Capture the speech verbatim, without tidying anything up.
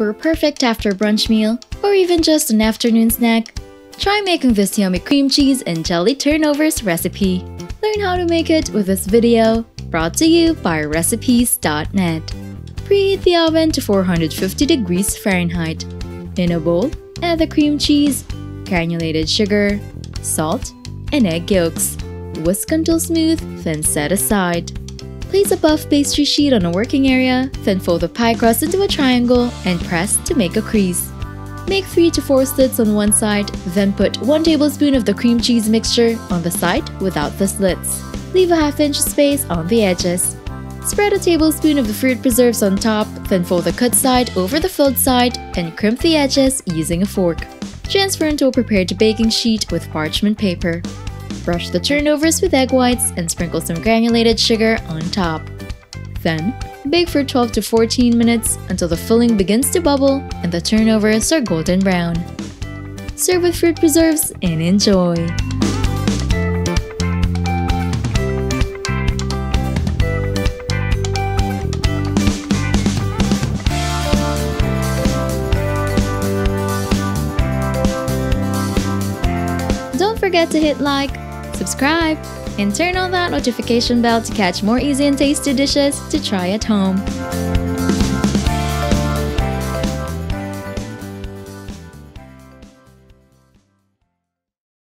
for a perfect after brunch meal or even just an afternoon snack, try making this yummy cream cheese and jelly turnovers recipe. Learn how to make it with this video, brought to you by Recipes dot net. Preheat the oven to four hundred fifty degrees Fahrenheit. In a bowl, add the cream cheese, granulated sugar, salt, and egg yolks. Whisk until smooth, then set aside. Place a puff pastry sheet on a working area, then fold the pie crust into a triangle and press to make a crease. Make three to four slits on one side, then put one tablespoon of the cream cheese mixture on the side without the slits. Leave a half inch space on the edges. Spread a tablespoon of the fruit preserves on top, then fold the cut side over the filled side and crimp the edges using a fork. Transfer into a prepared baking sheet with parchment paper. Brush the turnovers with egg whites and sprinkle some granulated sugar on top. Then, bake for twelve to fourteen minutes until the filling begins to bubble and the turnovers are golden brown. Serve with fruit preserves and enjoy! Don't forget to hit like, subscribe, and turn on that notification bell to catch more easy and tasty dishes to try at home.